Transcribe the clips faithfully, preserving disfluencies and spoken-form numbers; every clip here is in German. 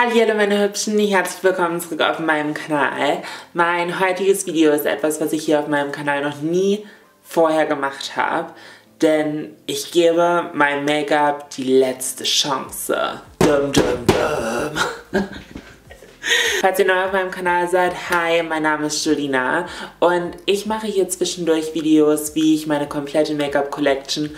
Hallo meine Hübschen, herzlich willkommen zurück auf meinem Kanal. Mein heutiges Video ist etwas, was ich hier auf meinem Kanal noch nie vorher gemacht habe, denn ich gebe meinem Make-up die letzte Chance. Dum, dum, dum. Falls ihr neu auf meinem Kanal seid, hi, mein Name ist Jolina und ich mache hier zwischendurch Videos, wie ich meine komplette Make-up-Collection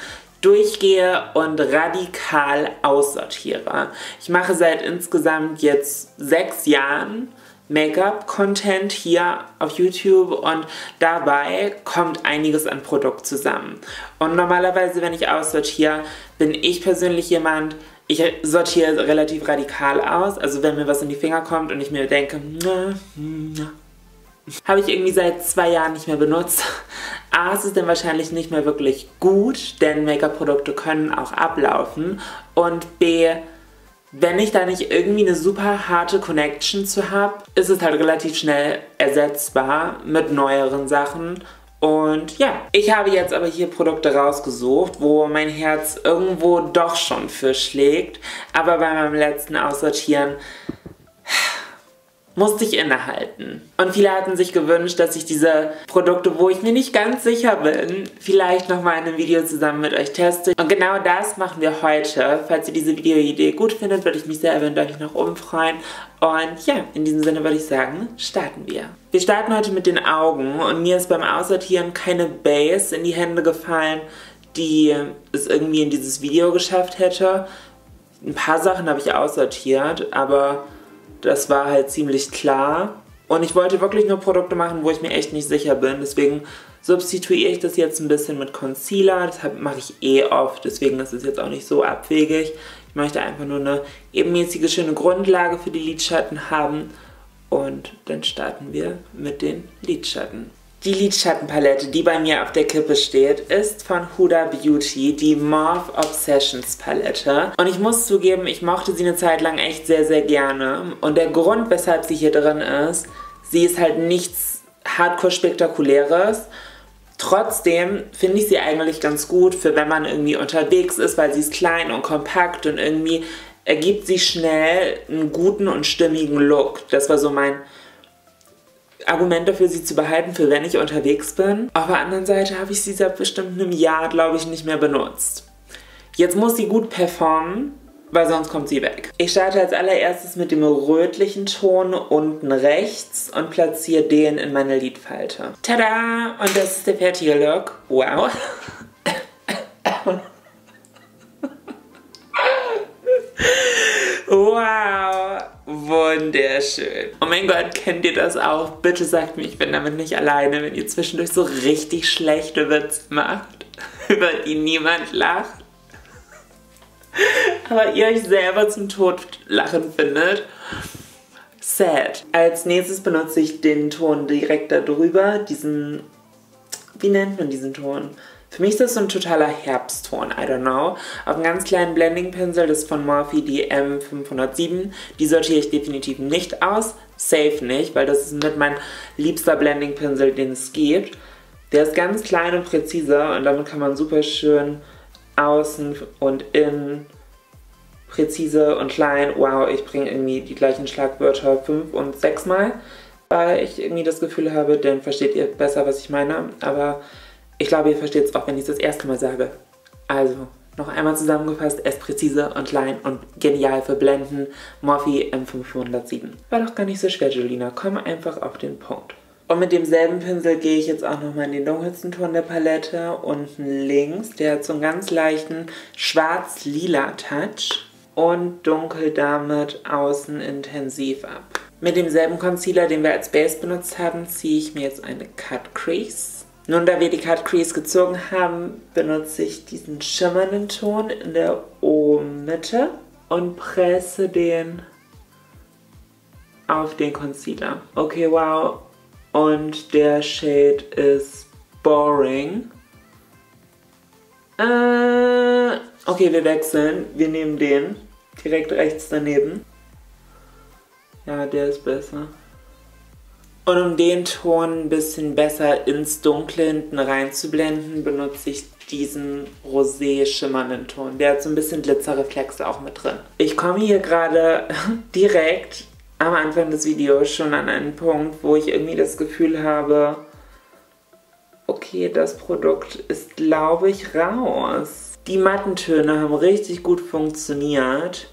durchgehe und radikal aussortiere. Ich mache seit insgesamt jetzt sechs Jahren Make-up-Content hier auf YouTube und dabei kommt einiges an Produkt zusammen. Und normalerweise, wenn ich aussortiere, bin ich persönlich jemand, ich sortiere relativ radikal aus. Also wenn mir was in die Finger kommt und ich mir denke, na, na, habe ich irgendwie seit zwei Jahren nicht mehr benutzt. A, es ist dann wahrscheinlich nicht mehr wirklich gut, denn Make-up-Produkte können auch ablaufen. Und B, wenn ich da nicht irgendwie eine super harte Connection zu habe, ist es halt relativ schnell ersetzbar mit neueren Sachen. Und ja, ich habe jetzt aber hier Produkte rausgesucht, wo mein Herz irgendwo doch schon für schlägt. Aber bei meinem letzten Aussortieren musste ich innehalten. Und viele hatten sich gewünscht, dass ich diese Produkte, wo ich mir nicht ganz sicher bin, vielleicht nochmal in einem Video zusammen mit euch teste. Und genau das machen wir heute. Falls ihr diese Videoidee gut findet, würde ich mich sehr eventuell noch umfreuen. Und ja, in diesem Sinne würde ich sagen, starten wir. Wir starten heute mit den Augen und mir ist beim Aussortieren keine Base in die Hände gefallen, die es irgendwie in dieses Video geschafft hätte. Ein paar Sachen habe ich aussortiert, aber das war halt ziemlich klar und ich wollte wirklich nur Produkte machen, wo ich mir echt nicht sicher bin, deswegen substituiere ich das jetzt ein bisschen mit Concealer, das mache ich eh oft, deswegen ist es jetzt auch nicht so abwegig. Ich möchte einfach nur eine ebenmäßige, schöne Grundlage für die Lidschatten haben und dann starten wir mit den Lidschatten. Die Lidschattenpalette, die bei mir auf der Kippe steht, ist von Huda Beauty, die Morphe Obsessions Palette. Und ich muss zugeben, ich mochte sie eine Zeit lang echt sehr, sehr gerne. Und der Grund, weshalb sie hier drin ist, sie ist halt nichts Hardcore-Spektakuläres. Trotzdem finde ich sie eigentlich ganz gut, für wenn man irgendwie unterwegs ist, weil sie ist klein und kompakt und irgendwie ergibt sie schnell einen guten und stimmigen Look. Das war so mein Argument dafür, sie zu behalten, für wenn ich unterwegs bin. Auf der anderen Seite habe ich sie seit bestimmt einem Jahr, glaube ich, nicht mehr benutzt. Jetzt muss sie gut performen, weil sonst kommt sie weg. Ich starte als allererstes mit dem rötlichen Ton unten rechts und platziere den in meine Lidfalte. Tada! Und das ist der fertige Look. Wow! Wow! Wunderschön. Oh mein Gott, kennt ihr das auch? Bitte sagt mir, ich bin damit nicht alleine, wenn ihr zwischendurch so richtig schlechte Witze macht, über die niemand lacht, aber ihr euch selber zum Tod lachen findet. Sad. Als nächstes benutze ich den Ton direkt darüber, diesen, wie nennt man diesen Ton? Für mich ist das so ein totaler Herbstton, I don't know. Auf einem ganz kleinen Blending-Pinsel, das ist von Morphe, die M fünfhundertsieben. Die sortiere ich definitiv nicht aus, safe nicht, weil das ist mit mein liebster Blending-Pinsel, den es gibt. Der ist ganz klein und präzise und damit kann man super schön außen und innen präzise und klein. Wow, ich bringe irgendwie die gleichen Schlagwörter fünf- und sechsmal, weil ich irgendwie das Gefühl habe, dann versteht ihr besser, was ich meine, aber ich glaube, ihr versteht es auch, wenn ich es das erste Mal sage. Also, noch einmal zusammengefasst, es präzise und klein und genial für Blenden. Morphe M fünfhundertsieben. War doch gar nicht so schwer, Jolina. Komm einfach auf den Punkt. Und mit demselben Pinsel gehe ich jetzt auch nochmal in den dunkelsten Ton der Palette. Unten links, der hat so einen ganz leichten schwarz-lila Touch. Und dunkelt damit außen intensiv ab. Mit demselben Concealer, den wir als Base benutzt haben, ziehe ich mir jetzt eine Cut Crease. Nun, da wir die Cut Crease gezogen haben, benutze ich diesen schimmernden Ton in der O-Mitte und presse den auf den Concealer. Okay, wow. Und der Shade ist Boring. Äh, okay, wir wechseln. Wir nehmen den direkt rechts daneben. Ja, der ist besser. Und um den Ton ein bisschen besser ins Dunkle hinten reinzublenden, benutze ich diesen rosé schimmernden Ton. Der hat so ein bisschen Glitzerreflexe auch mit drin. Ich komme hier gerade direkt am Anfang des Videos schon an einen Punkt, wo ich irgendwie das Gefühl habe, okay, das Produkt ist, glaube ich, raus. Die matten Töne haben richtig gut funktioniert,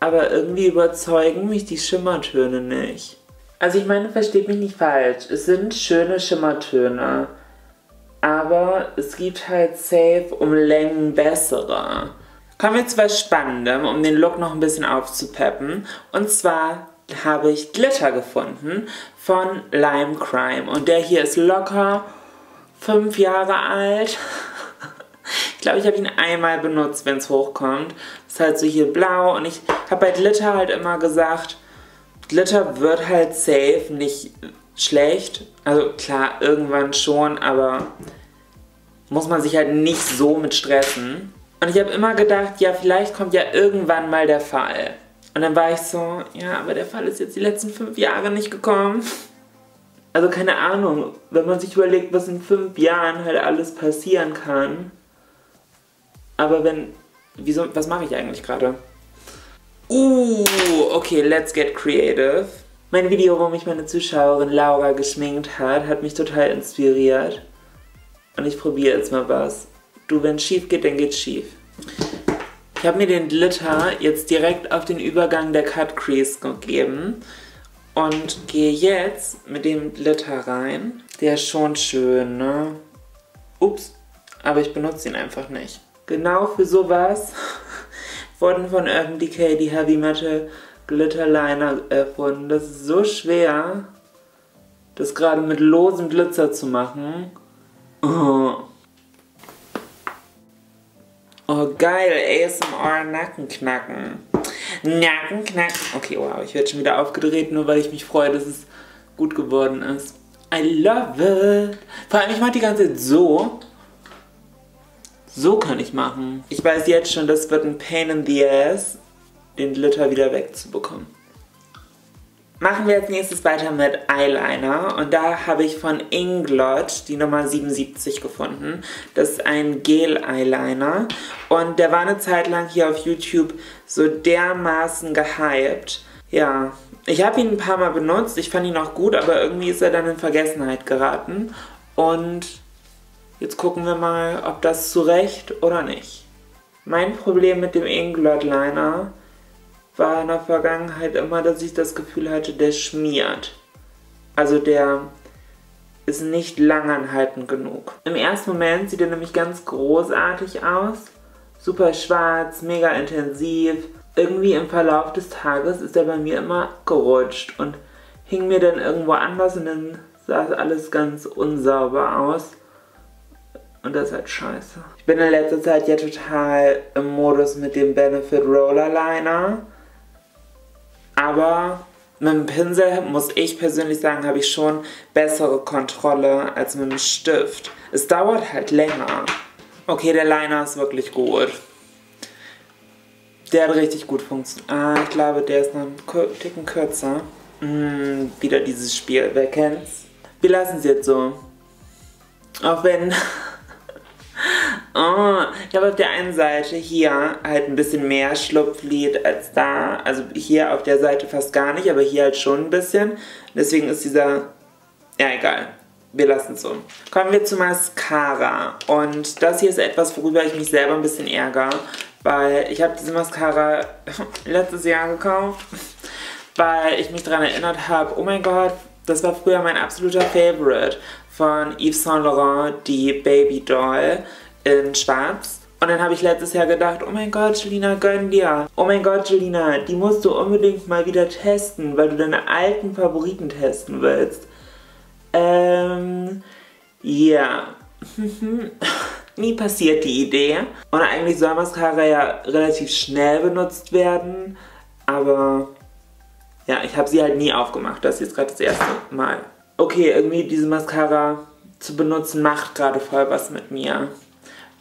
aber irgendwie überzeugen mich die Schimmertöne nicht. Also ich meine, versteht mich nicht falsch, es sind schöne Schimmertöne, aber es gibt halt safe um Längen bessere. Kommen wir zu was Spannendem, um den Look noch ein bisschen aufzupeppen. Und zwar habe ich Glitter gefunden von Lime Crime. Und der hier ist locker fünf Jahre alt. Ich glaube, ich habe ihn einmal benutzt, wenn es hochkommt. Ist halt so hier blau. Und ich habe bei Glitter halt immer gesagt, Glitter wird halt safe nicht schlecht. Also klar, irgendwann schon, aber muss man sich halt nicht so mit stressen. Und ich habe immer gedacht, ja, vielleicht kommt ja irgendwann mal der Fall. Und dann war ich so, ja, aber der Fall ist jetzt die letzten fünf Jahre nicht gekommen. Also keine Ahnung, wenn man sich überlegt, was in fünf Jahren halt alles passieren kann. Aber wenn, wieso, was mache ich eigentlich gerade? Uh, okay, let's get creative. Mein Video, wo mich meine Zuschauerin Laura geschminkt hat, hat mich total inspiriert. Und ich probiere jetzt mal was. Du, wenn es schief geht, dann geht's schief. Ich habe mir den Glitter jetzt direkt auf den Übergang der Cut Crease gegeben und gehe jetzt mit dem Glitter rein. Der ist schon schön, ne? Ups, aber ich benutze ihn einfach nicht. Genau für sowas wurden von Urban Decay die Heavy Metal Glitter Liner erfunden. Das ist so schwer, das gerade mit losem Glitzer zu machen. Oh. Oh geil, A S M R Nackenknacken. Nackenknacken. Okay, wow, ich werde schon wieder aufgedreht, nur weil ich mich freue, dass es gut geworden ist. I love it. Vor allem, ich mache die ganze Zeit so. So kann ich machen. Ich weiß jetzt schon, das wird ein Pain in the Ass, den Glitter wieder wegzubekommen. Machen wir als nächstes weiter mit Eyeliner und da habe ich von Inglot die Nummer siebenundsiebzig gefunden. Das ist ein Gel-Eyeliner und der war eine Zeit lang hier auf YouTube so dermaßen gehypt. Ja, ich habe ihn ein paar Mal benutzt, ich fand ihn auch gut, aber irgendwie ist er dann in Vergessenheit geraten. Und jetzt gucken wir mal, ob das zurecht oder nicht. Mein Problem mit dem Inglot Liner war in der Vergangenheit immer, dass ich das Gefühl hatte, der schmiert. Also der ist nicht langanhaltend genug. Im ersten Moment sieht er nämlich ganz großartig aus. Super schwarz, mega intensiv. Irgendwie im Verlauf des Tages ist er bei mir immer gerutscht und hing mir dann irgendwo anders und dann sah es alles ganz unsauber aus. Und das ist halt scheiße. Ich bin in letzter Zeit ja total im Modus mit dem Benefit Roller Liner. Aber mit dem Pinsel, muss ich persönlich sagen, habe ich schon bessere Kontrolle als mit dem Stift. Es dauert halt länger. Okay, der Liner ist wirklich gut. Der hat richtig gut funktioniert. Ah, ich glaube, der ist noch einen Ticken kürzer. Hm, wieder dieses Spiel, wer kennt's? Wir lassen es jetzt so. Auch wenn... Oh, ich habe auf der einen Seite hier halt ein bisschen mehr Schlupflid als da. Also hier auf der Seite fast gar nicht, aber hier halt schon ein bisschen. Deswegen ist dieser... Ja, egal. Wir lassen es um. Kommen wir zu Mascara. Und das hier ist etwas, worüber ich mich selber ein bisschen ärgere. Weil ich habe diese Mascara letztes Jahr gekauft. Weil ich mich daran erinnert habe, oh mein Gott, das war früher mein absoluter Favorite. Von Yves Saint Laurent, die Baby Doll in schwarz. Und dann habe ich letztes Jahr gedacht, oh mein Gott, Jolina, gönn dir. Oh mein Gott, Jolina, die musst du unbedingt mal wieder testen, weil du deine alten Favoriten testen willst. Ähm, ja. Yeah. Nie passiert die Idee. Und eigentlich soll Mascara ja relativ schnell benutzt werden, aber ja, ich habe sie halt nie aufgemacht. Das ist jetzt gerade das erste Mal. Okay, irgendwie diese Mascara zu benutzen macht gerade voll was mit mir.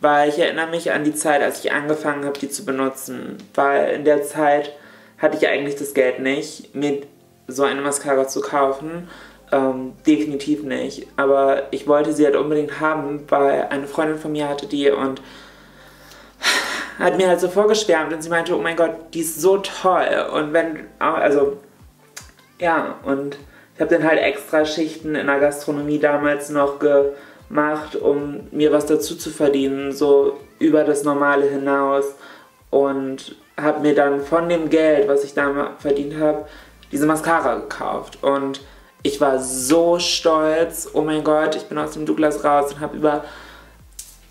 Weil ich erinnere mich an die Zeit, als ich angefangen habe, die zu benutzen. Weil in der Zeit hatte ich eigentlich das Geld nicht, mir so eine Mascara zu kaufen. Ähm, definitiv nicht. Aber ich wollte sie halt unbedingt haben, weil eine Freundin von mir hatte die und hat mir halt so vorgeschwärmt und sie meinte, oh mein Gott, die ist so toll. Und wenn, also, ja, und ich habe dann halt extra Schichten in der Gastronomie damals noch gemacht, um mir was dazu zu verdienen, so über das Normale hinaus. Und habe mir dann von dem Geld, was ich da verdient habe, diese Mascara gekauft. Und ich war so stolz, oh mein Gott, ich bin aus dem Douglas raus und habe über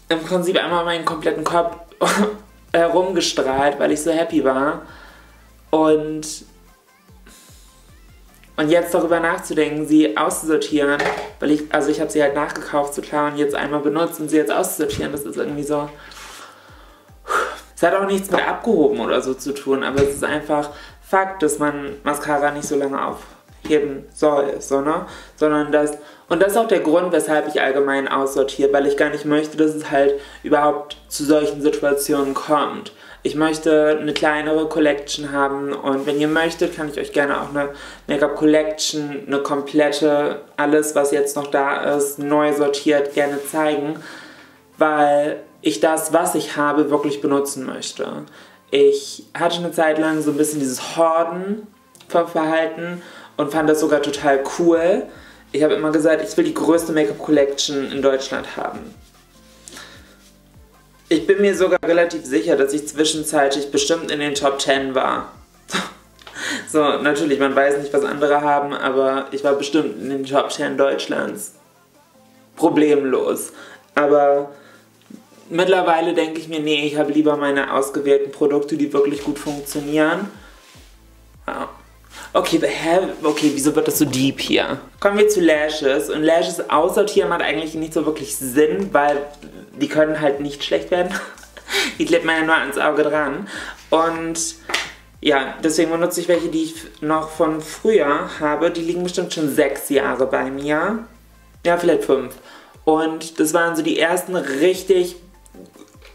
im Prinzip einmal meinen kompletten Kopf herumgestrahlt, weil ich so happy war. Und, und jetzt darüber nachzudenken, sie auszusortieren, weil ich, also ich habe sie halt nachgekauft, so klar, und jetzt einmal benutzt und sie jetzt auszusortieren, das ist irgendwie so. Es hat auch nichts mit abgehoben oder so zu tun, aber es ist einfach Fakt, dass man Mascara nicht so lange aufheben soll, so, ne? Sondern dass, und das ist auch der Grund, weshalb ich allgemein aussortiere, weil ich gar nicht möchte, dass es halt überhaupt zu solchen Situationen kommt. Ich möchte eine kleinere Collection haben und wenn ihr möchtet, kann ich euch gerne auch eine Make-up-Collection, eine komplette, alles was jetzt noch da ist, neu sortiert, gerne zeigen, weil ich das, was ich habe, wirklich benutzen möchte. Ich hatte eine Zeit lang so ein bisschen dieses Horden vom Verhalten und fand das sogar total cool. Ich habe immer gesagt, ich will die größte Make-up-Collection in Deutschland haben. Ich bin mir sogar relativ sicher, dass ich zwischenzeitlich bestimmt in den Top zehn war. So, natürlich, man weiß nicht, was andere haben, aber ich war bestimmt in den Top zehn Deutschlands. Problemlos. Aber mittlerweile denke ich mir, nee, ich habe lieber meine ausgewählten Produkte, die wirklich gut funktionieren. Wow. Okay, hä? Okay, wieso wird das so deep hier? Kommen wir zu Lashes. Und Lashes aussortieren macht eigentlich nicht so wirklich Sinn, weil die können halt nicht schlecht werden. Die klebt man ja nur ans Auge dran. Und ja, deswegen benutze ich welche, die ich noch von früher habe. Die liegen bestimmt schon sechs Jahre bei mir. Ja, vielleicht fünf. Und das waren so die ersten richtig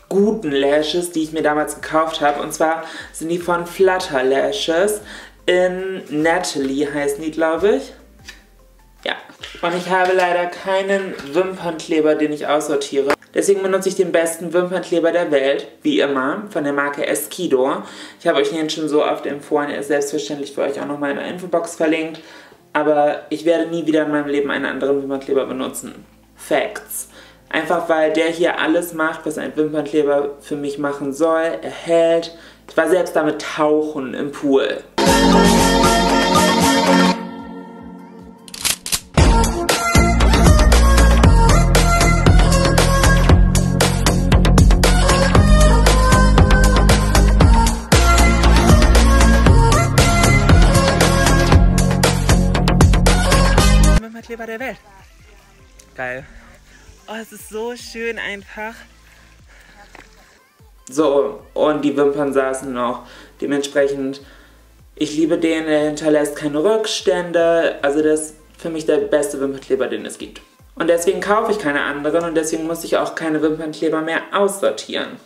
guten Lashes, die ich mir damals gekauft habe. Und zwar sind die von Flutter Lashes in Natalie, heißen die, glaube ich. Ja. Und ich habe leider keinen Wimpernkleber, den ich aussortiere. Deswegen benutze ich den besten Wimpernkleber der Welt, wie immer, von der Marke Eskidor. Ich habe euch den schon so oft empfohlen, er ist selbstverständlich für euch auch nochmal in der Infobox verlinkt. Aber ich werde nie wieder in meinem Leben einen anderen Wimpernkleber benutzen. Facts. Einfach weil der hier alles macht, was ein Wimpernkleber für mich machen soll. Er hält. Ich war selbst damit tauchen im Pool. Wimpernkleber der Welt. Geil. Oh, es ist so schön einfach. So, und die Wimpern saßen noch. Dementsprechend, ich liebe den, der hinterlässt keine Rückstände. Also das ist für mich der beste Wimpernkleber, den es gibt. Und deswegen kaufe ich keine anderen und deswegen muss ich auch keine Wimpernkleber mehr aussortieren.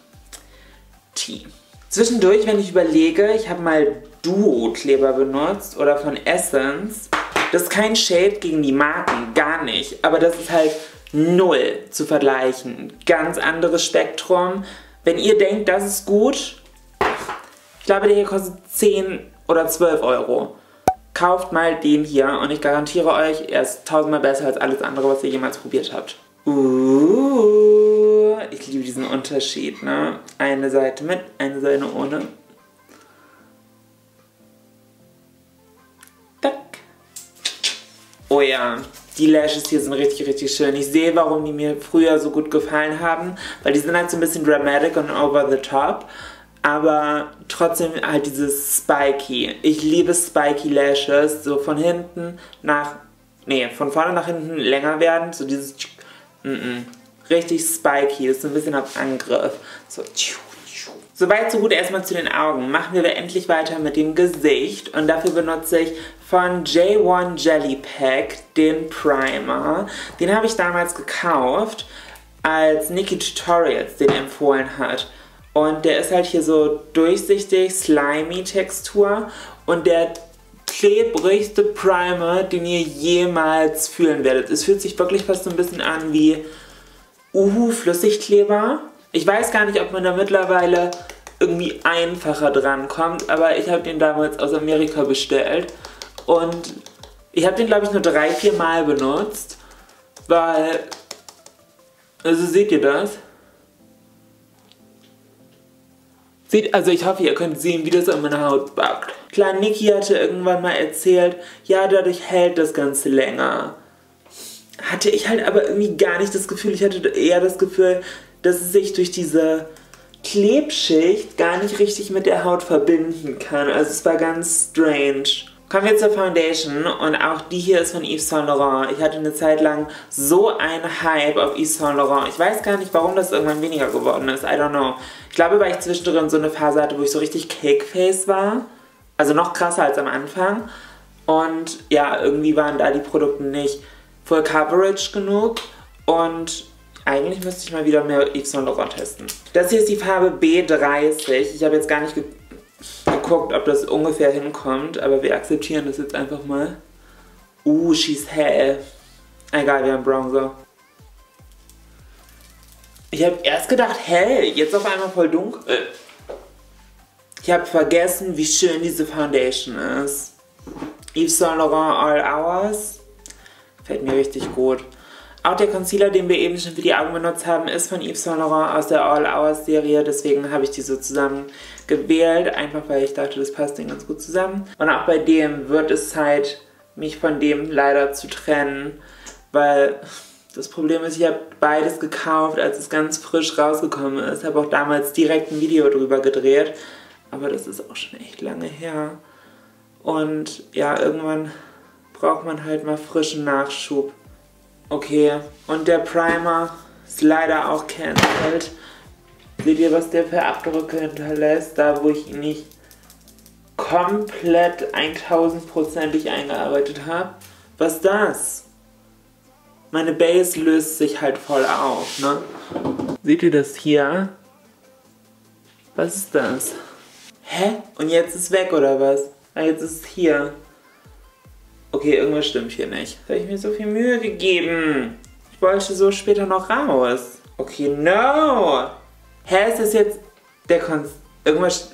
Tee. Zwischendurch, wenn ich überlege, ich habe mal Duo-Kleber benutzt oder von Essence. Das ist kein Shade gegen die Marken, gar nicht. Aber das ist halt null zu vergleichen. Ganz anderes Spektrum. Wenn ihr denkt, das ist gut, ich glaube, der hier kostet zehn oder zwölf Euro. Kauft mal den hier und ich garantiere euch, er ist tausendmal besser als alles andere, was ihr jemals probiert habt. Uh, ich liebe diesen Unterschied, ne? Eine Seite mit, eine Seite ohne. Tack. Oh ja. Die Lashes hier sind richtig, richtig schön. Ich sehe, warum die mir früher so gut gefallen haben, weil die sind halt so ein bisschen dramatic und over the top, aber trotzdem halt dieses spiky. Ich liebe spiky Lashes, so von hinten nach, nee, von vorne nach hinten länger werden, so dieses, mm -mm. richtig spiky, das ist ein bisschen auf Angriff. So, tschu. Soweit so gut erstmal zu den Augen. Machen wir endlich weiter mit dem Gesicht und dafür benutze ich von J eins Jelly Pack den Primer. Den habe ich damals gekauft, als Nikki Tutorials den empfohlen hat. Und der ist halt hier so durchsichtig, slimy Textur und der klebrigste Primer, den ihr jemals fühlen werdet. Es fühlt sich wirklich fast so ein bisschen an wie Uhu-Flüssigkleber. Ich weiß gar nicht, ob man da mittlerweile irgendwie einfacher dran kommt, aber ich habe den damals aus Amerika bestellt und ich habe den, glaube ich, nur drei, vier Mal benutzt, weil, also seht ihr das? Seht, also ich hoffe, ihr könnt sehen, wie das an meiner Haut backt. Klar, Nikki hatte irgendwann mal erzählt, ja, dadurch hält das Ganze länger. Hatte ich halt aber irgendwie gar nicht das Gefühl, ich hatte eher das Gefühl, dass es sich durch diese Klebschicht gar nicht richtig mit der Haut verbinden kann. Also es war ganz strange. Kommen wir zur Foundation und auch die hier ist von Yves Saint Laurent. Ich hatte eine Zeit lang so einen Hype auf Yves Saint Laurent. Ich weiß gar nicht, warum das irgendwann weniger geworden ist. I don't know. Ich glaube, weil ich zwischendrin so eine Phase hatte, wo ich so richtig Cakeface war. Also noch krasser als am Anfang. Und ja, irgendwie waren da die Produkte nicht voll Coverage genug und eigentlich müsste ich mal wieder mehr Yves Saint Laurent testen. Das hier ist die Farbe B dreißig. Ich habe jetzt gar nicht ge geguckt, ob das ungefähr hinkommt, aber wir akzeptieren das jetzt einfach mal. Uh, she's hell. Egal, wir haben Bronzer. Ich habe erst gedacht, hell, jetzt auf einmal voll dunkel. Ich habe vergessen, wie schön diese Foundation ist. Yves Saint Laurent All Hours. Fällt mir richtig gut. Auch der Concealer, den wir eben schon für die Augen benutzt haben, ist von Yves Saint Laurent aus der All Hours Serie. Deswegen habe ich die so zusammen gewählt, einfach weil ich dachte, das passt denen ganz gut zusammen. Und auch bei dem wird es Zeit, mich von dem leider zu trennen, weil das Problem ist, ich habe beides gekauft, als es ganz frisch rausgekommen ist. Habe auch damals direkt ein Video drüber gedreht, aber das ist auch schon echt lange her. Und ja, irgendwann braucht man halt mal frischen Nachschub. Okay, und der Primer ist leider auch cancelled. Seht ihr, was der für Abdrücke hinterlässt? Da, wo ich ihn nicht komplett tausendprozentig eingearbeitet habe. Was ist das? Meine Base löst sich halt voll auf, ne? Seht ihr das hier? Was ist das? Hä? Und jetzt ist weg, oder was? Ah, jetzt ist es hier. Okay, irgendwas stimmt hier nicht. Da habe ich mir so viel Mühe gegeben. Ich wollte so später noch raus. Okay, no! Hä, ist das jetzt der Con... Irgendwas...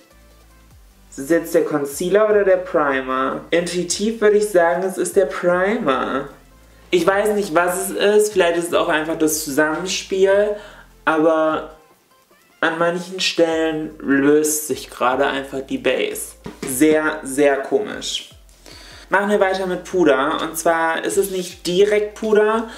Ist das jetzt der Concealer oder der Primer? Intuitiv würde ich sagen, es ist der Primer. Ich weiß nicht, was es ist. Vielleicht ist es auch einfach das Zusammenspiel. Aber an manchen Stellen löst sich gerade einfach die Base. Sehr, sehr komisch. Machen wir weiter mit Puder und zwar ist es nicht direkt Puder,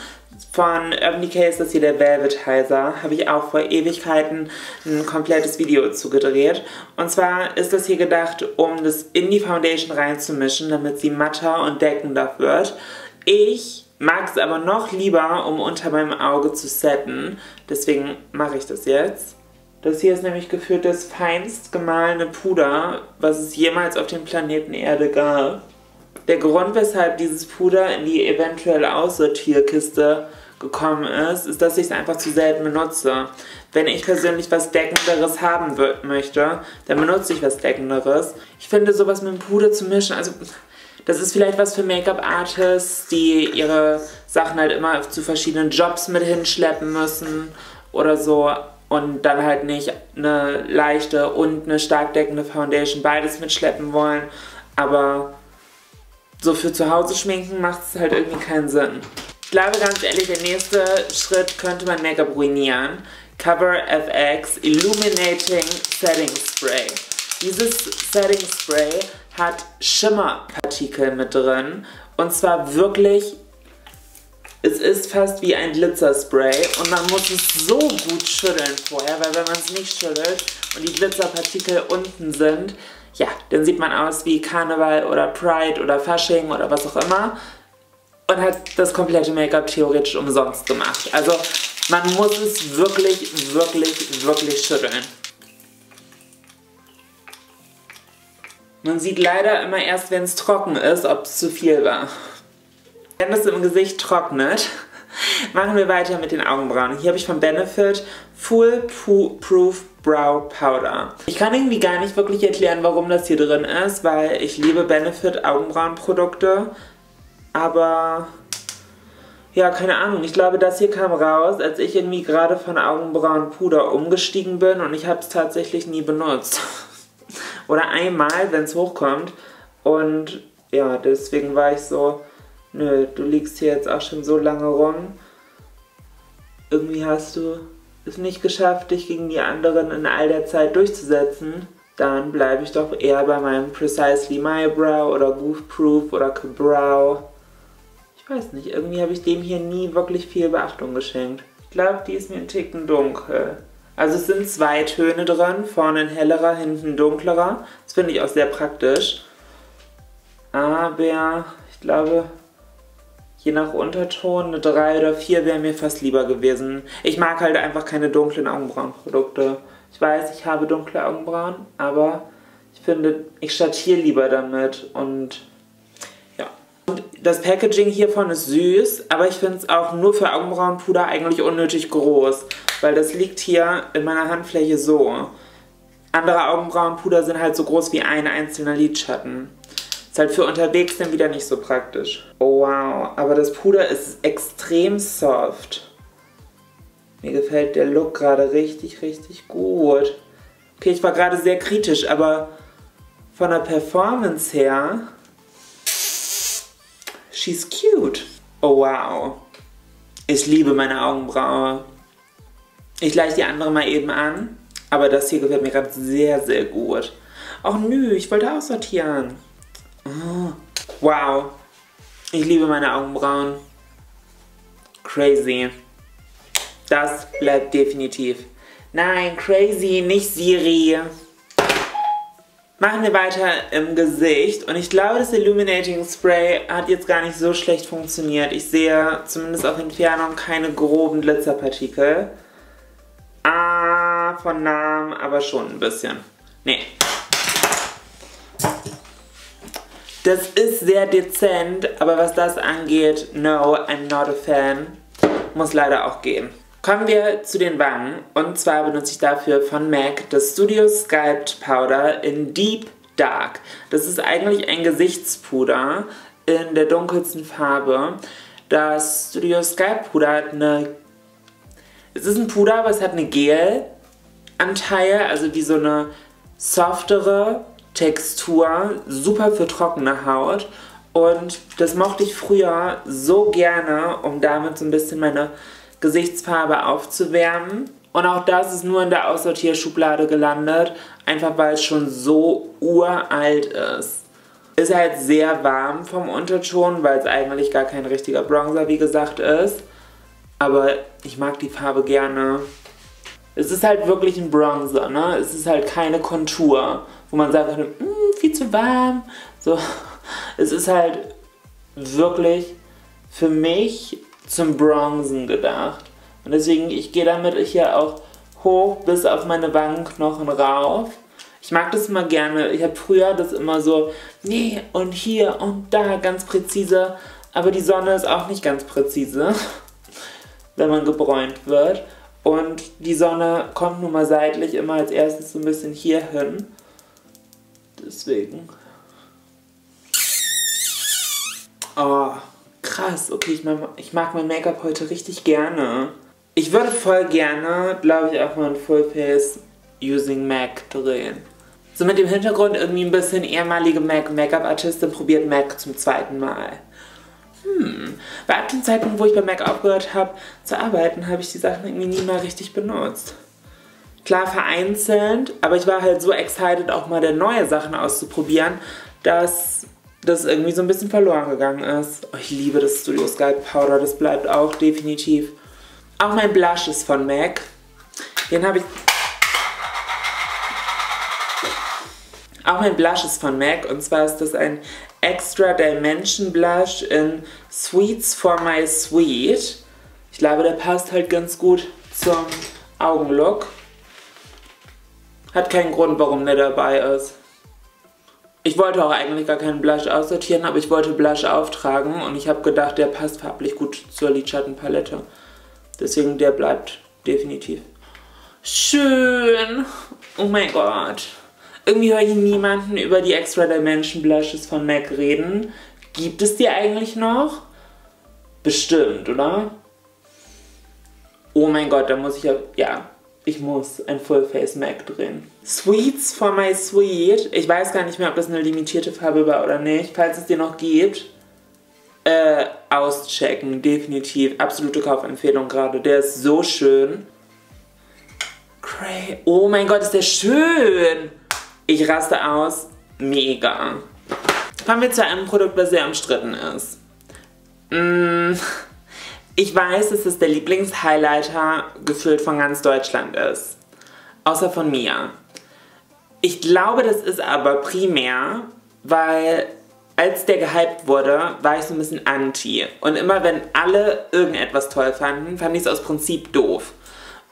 von Urban Decay ist das hier der Velvetizer, habe ich auch vor Ewigkeiten ein komplettes Video zu gedreht. Und zwar ist das hier gedacht, um das in die Foundation reinzumischen, damit sie matter und deckender wird. Ich mag es aber noch lieber, um unter meinem Auge zu setten, deswegen mache ich das jetzt. Das hier ist nämlich gefühlt das feinst gemahlene Puder, was es jemals auf dem Planeten Erde gab. Der Grund, weshalb dieses Puder in die eventuell Aussortierkiste gekommen ist, ist, dass ich es einfach zu selten benutze. Wenn ich persönlich was Deckenderes haben möchte, dann benutze ich was Deckenderes. Ich finde, sowas mit dem Puder zu mischen, also das ist vielleicht was für Make-up-Artists, die ihre Sachen halt immer zu verschiedenen Jobs mit hinschleppen müssen oder so. Und dann halt nicht eine leichte und eine stark deckende Foundation beides mitschleppen wollen, aber... So für zu Hause schminken macht es halt irgendwie keinen Sinn. Ich glaube ganz ehrlich, der nächste Schritt könnte mein Make-up ruinieren. Cover F X Illuminating Setting Spray. Dieses Setting Spray hat Schimmerpartikel mit drin. Und zwar wirklich, es ist fast wie ein Glitzerspray. Und man muss es so gut schütteln vorher, weil wenn man es nicht schüttelt und die Glitzerpartikel unten sind, ja, dann sieht man aus wie Karneval oder Pride oder Fasching oder was auch immer und hat das komplette Make-up theoretisch umsonst gemacht. Also man muss es wirklich, wirklich, wirklich schütteln. Man sieht leider immer erst, wenn es trocken ist, ob es zu viel war. Wenn es im Gesicht trocknet, Machen wir weiter mit den Augenbrauen. Hier habe ich von Benefit Full Proof Brow Powder. Ich kann irgendwie gar nicht wirklich erklären, warum das hier drin ist, weil ich liebe Benefit Augenbrauenprodukte, aber ja, keine Ahnung. Ich glaube, das hier kam raus, als ich irgendwie gerade von Augenbrauenpuder umgestiegen bin und ich habe es tatsächlich nie benutzt. Oder einmal, wenn es hochkommt. Und ja, deswegen war ich so, nö, du liegst hier jetzt auch schon so lange rum. Irgendwie hast du es nicht geschafft, dich gegen die anderen in all der Zeit durchzusetzen. Dann bleibe ich doch eher bei meinem Precisely My Brow oder Goof Proof oder Cabrow. Ich weiß nicht, irgendwie habe ich dem hier nie wirklich viel Beachtung geschenkt. Ich glaube, die ist mir einen Ticken dunkel. Also es sind zwei Töne drin, vorne ein hellerer, hinten ein dunklerer. Das finde ich auch sehr praktisch. Aber ich glaube, je nach Unterton, eine drei oder vier wäre mir fast lieber gewesen. Ich mag halt einfach keine dunklen Augenbrauenprodukte. Ich weiß, ich habe dunkle Augenbrauen, aber ich finde, ich schattiere lieber damit und das Packaging hiervon ist süß, aber ich finde es auch nur für Augenbrauenpuder eigentlich unnötig groß, weil das liegt hier in meiner Handfläche so. Andere Augenbrauenpuder sind halt so groß wie ein einzelner Lidschatten. Ist halt für unterwegs dann wieder nicht so praktisch. Oh, wow, aber das Puder ist extrem soft. Mir gefällt der Look gerade richtig, richtig gut. Okay, ich war gerade sehr kritisch, aber von der Performance her... She's cute. Oh wow. Ich liebe meine Augenbraue. Ich gleiche die andere mal eben an. Aber das hier gefällt mir gerade sehr, sehr gut. Och nö, ich wollte auch sortieren. Oh, wow. Ich liebe meine Augenbrauen. Crazy. Das bleibt definitiv. Nein, crazy, nicht Siri. Machen wir weiter im Gesicht und ich glaube, das Illuminating Spray hat jetzt gar nicht so schlecht funktioniert. Ich sehe zumindest auf Entfernung keine groben Glitzerpartikel. Ah, von Namen aber schon ein bisschen. Nee. Das ist sehr dezent, aber was das angeht, no, I'm not a fan. Muss leider auch gehen. Kommen wir zu den Wangen und zwar benutze ich dafür von MAC das Studio Sculpt Powder in Deep Dark. Das ist eigentlich ein Gesichtspuder in der dunkelsten Farbe. Das Studio Sculpt Puder hat eine... Es ist ein Puder, aber es hat eine Gel-Anteil, also wie so eine softere Textur, super für trockene Haut. Und das mochte ich früher so gerne, um damit so ein bisschen meine... Gesichtsfarbe aufzuwärmen. Und auch das ist nur in der Aussortierschublade gelandet, einfach weil es schon so uralt ist. Ist halt sehr warm vom Unterton, weil es eigentlich gar kein richtiger Bronzer, wie gesagt, ist. Aber ich mag die Farbe gerne. Es ist halt wirklich ein Bronzer, ne? Es ist halt keine Kontur, wo man sagt, viel zu warm. So. Es ist halt wirklich für mich... zum Bronzen gedacht. Und deswegen, ich gehe damit hier auch hoch bis auf meine Wangenknochen rauf. Ich mag das immer gerne. Ich habe früher das immer so, nee, und hier und da ganz präzise. Aber die Sonne ist auch nicht ganz präzise, wenn man gebräunt wird. Und die Sonne kommt nun mal seitlich immer als erstes so ein bisschen hier hin. Deswegen. Oh. Krass, okay, ich mag, ich mag mein Make-up heute richtig gerne. Ich würde voll gerne, glaube ich, auch mal ein Full Face Using MAC drehen. So mit dem Hintergrund irgendwie ein bisschen ehemalige MAC-Make-up-Artistin probiert MAC zum zweiten Mal. Hm, weil ab dem Zeitpunkt, wo ich bei MAC aufgehört habe zu arbeiten, habe ich die Sachen irgendwie nie mal richtig benutzt. Klar vereinzelt, aber ich war halt so excited, auch mal neue Sachen auszuprobieren, dass... das irgendwie so ein bisschen verloren gegangen ist. Oh, ich liebe das Studio Sculpt Powder, das bleibt auch definitiv. Auch mein Blush ist von MAC. Den habe ich... Auch mein Blush ist von MAC und zwar ist das ein Extra Dimension Blush in Sweets for My Sweet. Ich glaube, der passt halt ganz gut zum Augenlook. Hat keinen Grund, warum der dabei ist. Ich wollte auch eigentlich gar keinen Blush aussortieren, aber ich wollte Blush auftragen und ich habe gedacht, der passt farblich gut zur Lidschattenpalette. Deswegen, der bleibt definitiv. Schön! Oh mein Gott! Irgendwie höre ich niemanden über die Extra Dimension Blushes von MAC reden. Gibt es die eigentlich noch? Bestimmt, oder? Oh mein Gott, da muss ich ja... Ja, ich muss ein Full Face MAC drehen. Sweets for my sweet. Ich weiß gar nicht mehr, ob das eine limitierte Farbe war oder nicht. Falls es die noch gibt, äh, auschecken. Definitiv. Absolute Kaufempfehlung gerade. Der ist so schön. Cray. Oh mein Gott, ist der schön. Ich raste aus. Mega. Kommen wir zu einem Produkt, das sehr umstritten ist. Mm. Ich weiß, dass es der Lieblingshighlighter gefühlt von ganz Deutschland ist. Außer von mir. Ich glaube, das ist aber primär, weil als der gehypt wurde, war ich so ein bisschen anti. Und immer wenn alle irgendetwas toll fanden, fand ich es aus Prinzip doof.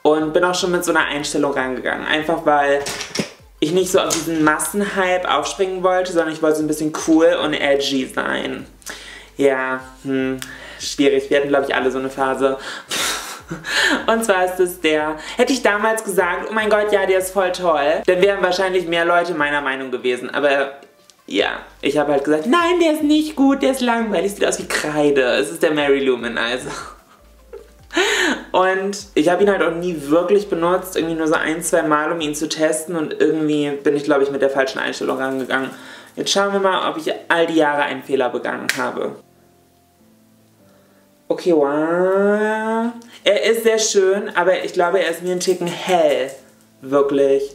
Und bin auch schon mit so einer Einstellung rangegangen. Einfach weil ich nicht so auf diesen Massenhype aufspringen wollte, sondern ich wollte so ein bisschen cool und edgy sein. Ja, hm, schwierig. Wir hatten, glaube ich, alle so eine Phase. Und zwar ist es der... Hätte ich damals gesagt, oh mein Gott, ja, der ist voll toll, dann wären wahrscheinlich mehr Leute meiner Meinung gewesen. Aber ja, ich habe halt gesagt, nein, der ist nicht gut, der ist langweilig, sieht aus wie Kreide. Es ist der Mary Luminizer. Und ich habe ihn halt auch nie wirklich benutzt, irgendwie nur so ein, zwei Mal, um ihn zu testen. Und irgendwie bin ich, glaube ich, mit der falschen Einstellung rangegangen. Jetzt schauen wir mal, ob ich all die Jahre einen Fehler begangen habe. Okay, wow. Er ist sehr schön, aber ich glaube, er ist mir einen Ticken hell. Wirklich.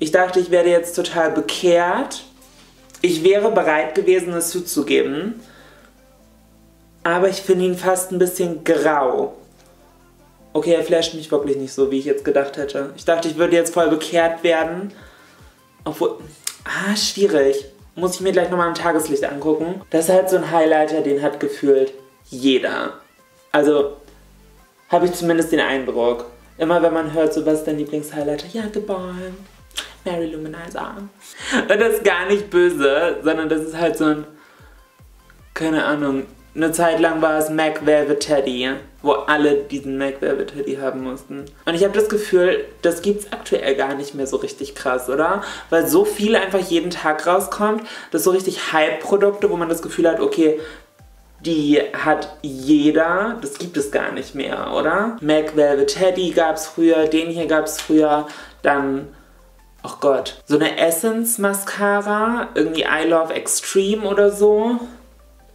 Ich dachte, ich werde jetzt total bekehrt. Ich wäre bereit gewesen, es zuzugeben. Aber ich finde ihn fast ein bisschen grau. Okay, er flasht mich wirklich nicht so, wie ich jetzt gedacht hätte. Ich dachte, ich würde jetzt voll bekehrt werden. Obwohl... Ah, schwierig. Muss ich mir gleich nochmal im Tageslicht angucken. Das ist halt so ein Highlighter, den hat gefühlt jeder. Also, habe ich zumindest den Eindruck. Immer wenn man hört, so was ist dein Lieblingshighlighter? Ja, geboren. Mary Luminizer. Und das ist gar nicht böse, sondern das ist halt so ein... Keine Ahnung. Eine Zeit lang war es MAC Velvet Teddy, wo alle diesen MAC Velvet Teddy haben mussten. Und ich habe das Gefühl, das gibt es aktuell gar nicht mehr so richtig krass, oder? Weil so viel einfach jeden Tag rauskommt, dass so richtig Hype-Produkte, wo man das Gefühl hat, okay, die hat jeder, das gibt es gar nicht mehr, oder? MAC Velvet Teddy gab es früher, den hier gab es früher, dann... Oh Gott. So eine Essence-Mascara, irgendwie I Love Extreme oder so.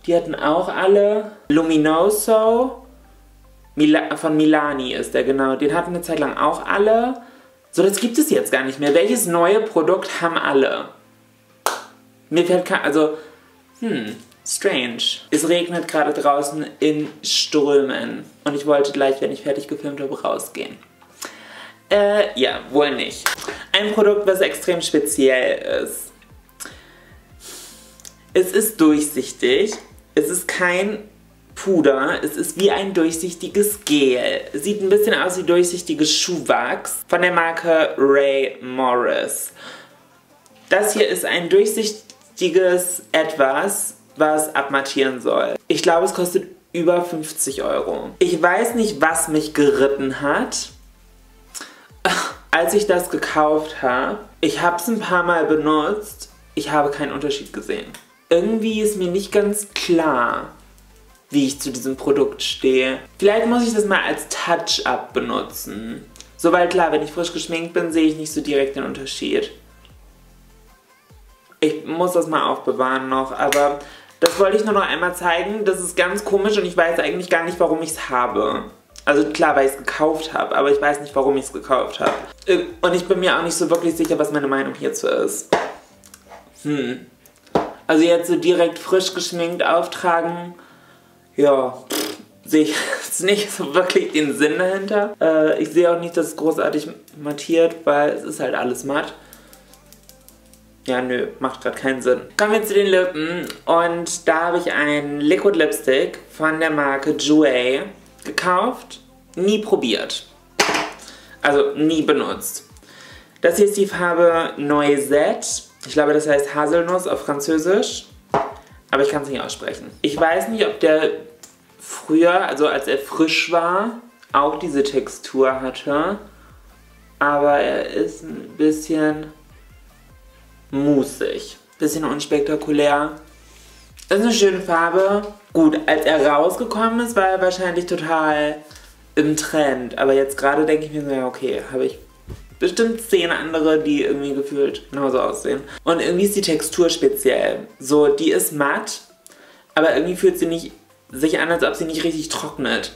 Die hatten auch alle. Luminoso. Mila von Milani ist der, genau. Den hatten eine Zeit lang auch alle. So, das gibt es jetzt gar nicht mehr. Welches neue Produkt haben alle? Mir fällt kein... Also, hm, strange. Es regnet gerade draußen in Strömen. Und ich wollte gleich, wenn ich fertig gefilmt habe, rausgehen. Äh, ja, wohl nicht. Ein Produkt, was extrem speziell ist. Es ist durchsichtig. Es ist kein... Puder. Es ist wie ein durchsichtiges Gel. Sieht ein bisschen aus wie durchsichtiges Schuhwachs von der Marke Ray Morris. Das hier ist ein durchsichtiges Etwas, was abmattieren soll. Ich glaube, es kostet über fünfzig Euro. Ich weiß nicht, was mich geritten hat, als ich das gekauft habe. Ich habe es ein paar Mal benutzt. Ich habe keinen Unterschied gesehen. Irgendwie ist mir nicht ganz klar, wie ich zu diesem Produkt stehe. Vielleicht muss ich das mal als Touch-Up benutzen. Soweit klar, wenn ich frisch geschminkt bin, sehe ich nicht so direkt den Unterschied. Ich muss das mal aufbewahren noch, aber das wollte ich nur noch einmal zeigen. Das ist ganz komisch und ich weiß eigentlich gar nicht, warum ich es habe. Also klar, weil ich es gekauft habe, aber ich weiß nicht, warum ich es gekauft habe. Und ich bin mir auch nicht so wirklich sicher, was meine Meinung hierzu ist. Hm. Also jetzt so direkt frisch geschminkt auftragen... Ja, pff, sehe ich jetzt nicht so wirklich den Sinn dahinter. Äh, ich sehe auch nicht, dass es großartig mattiert, weil es ist halt alles matt. Ja, nö, macht gerade keinen Sinn. Kommen wir zu den Lippen. Und da habe ich einen Liquid Lipstick von der Marke Jouer gekauft. Nie probiert. Also nie benutzt. Das hier ist die Farbe Noisette Ich glaube, das heißt Haselnuss auf Französisch, aber ich kann es nicht aussprechen. Ich weiß nicht, ob der früher, also als er frisch war, auch diese Textur hatte, aber er ist ein bisschen musig, bisschen unspektakulär. Das ist eine schöne Farbe. Gut, als er rausgekommen ist, war er wahrscheinlich total im Trend. Aber jetzt gerade denke ich mir so, ja okay, habe ich bestimmt zehn andere, die irgendwie gefühlt genauso aussehen. Und irgendwie ist die Textur speziell. So, die ist matt, aber irgendwie fühlt sie nicht sich an, als ob sie nicht richtig trocknet.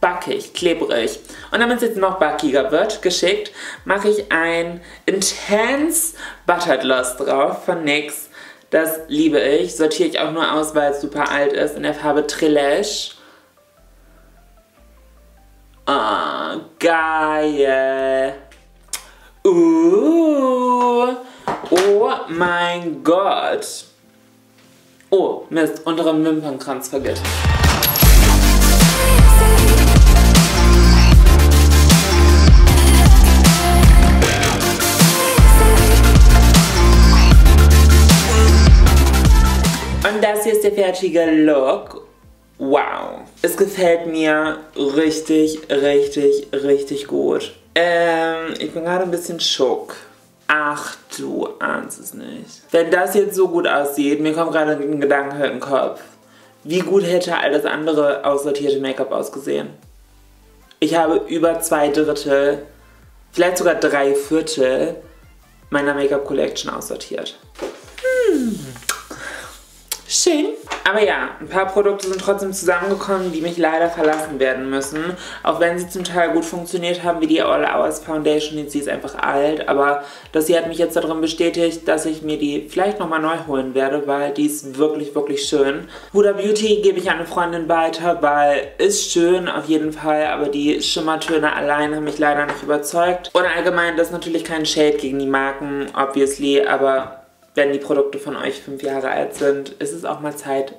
Backig, klebrig. Und damit es jetzt noch backiger wird, geschickt, mache ich ein Intense Butter Gloss drauf von N Y X. Das liebe ich. Sortiere ich auch nur aus, weil es super alt ist. In der Farbe Trilesh. Oh, geil. Uh, oh mein Gott. Oh, Mist. Unteren Wimpernkranz vergessen. Das hier ist der fertige Look. Wow. Es gefällt mir richtig, richtig, richtig gut. Ähm, ich bin gerade ein bisschen schock. Ach, du ahnst es nicht. Wenn das jetzt so gut aussieht, mir kommt gerade ein Gedanke in den Kopf. Wie gut hätte all das andere aussortierte Make-up ausgesehen? Ich habe über zwei Drittel, vielleicht sogar drei Viertel meiner Make-up-Collection aussortiert. Hm. Schön. Aber ja, ein paar Produkte sind trotzdem zusammengekommen, die mich leider verlassen werden müssen. Auch wenn sie zum Teil gut funktioniert haben, wie die All Hours Foundation. Jetzt, sie ist einfach alt, aber das hier hat mich jetzt darin bestätigt, dass ich mir die vielleicht nochmal neu holen werde, weil die ist wirklich, wirklich schön. Huda Beauty gebe ich an eine Freundin weiter, weil ist schön auf jeden Fall, aber die Schimmertöne allein haben mich leider nicht überzeugt. Und allgemein, das ist natürlich kein Shade gegen die Marken, obviously, aber wenn die Produkte von euch fünf Jahre alt sind, ist es auch mal Zeit,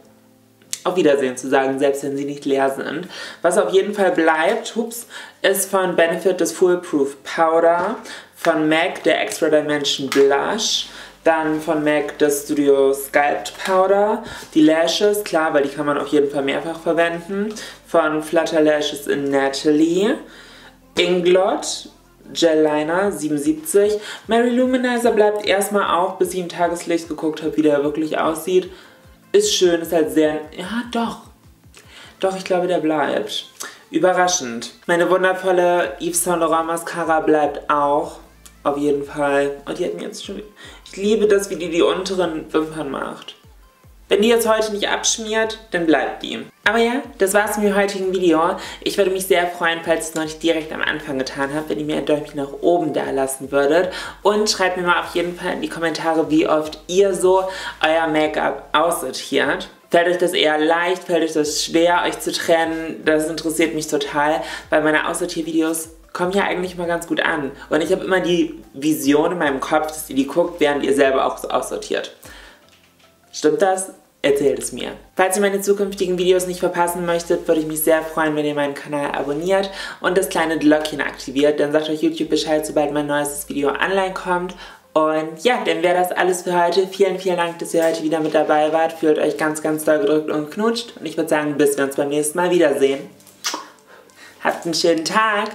auf Wiedersehen zu sagen, selbst wenn sie nicht leer sind. Was auf jeden Fall bleibt, ups, ist von Benefit das Foolproof Powder, von M A C der Extra Dimension Blush, dann von M A C das Studio Sculpt Powder, die Lashes, klar, weil die kann man auf jeden Fall mehrfach verwenden, von Flutter Lashes in Natalie, Inglot, Jolina siebenundsiebzig. Mary Luminizer bleibt erstmal auch, bis ich im Tageslicht geguckt habe, wie der wirklich aussieht. Ist schön, ist halt sehr... Ja, doch. Doch, ich glaube, der bleibt. Überraschend. Meine wundervolle Yves Saint Laurent Mascara bleibt auch. Auf jeden Fall. Und die hat mir jetzt schon... Ich liebe das, wie die die unteren Wimpern macht. Wenn die jetzt heute nicht abschmiert, dann bleibt die. Aber ja, das war's mit dem heutigen Video. Ich würde mich sehr freuen, falls ihr es noch nicht direkt am Anfang getan habt, wenn ihr mir ein Däumchen nach oben da lassen würdet. Und schreibt mir mal auf jeden Fall in die Kommentare, wie oft ihr so euer Make-up aussortiert. Fällt euch das eher leicht? Fällt euch das schwer, euch zu trennen? Das interessiert mich total, weil meine Aussortiervideos kommen ja eigentlich immer ganz gut an. Und ich habe immer die Vision in meinem Kopf, dass ihr die guckt, während ihr selber auch so aussortiert. Stimmt das? Erzählt es mir. Falls ihr meine zukünftigen Videos nicht verpassen möchtet, würde ich mich sehr freuen, wenn ihr meinen Kanal abonniert und das kleine Glöckchen aktiviert. Dann sagt euch YouTube Bescheid, sobald mein neuestes Video online kommt. Und ja, dann wäre das alles für heute. Vielen, vielen Dank, dass ihr heute wieder mit dabei wart. Fühlt euch ganz, ganz doll gedrückt und knutscht. Und ich würde sagen, bis wir uns beim nächsten Mal wiedersehen. Habt einen schönen Tag.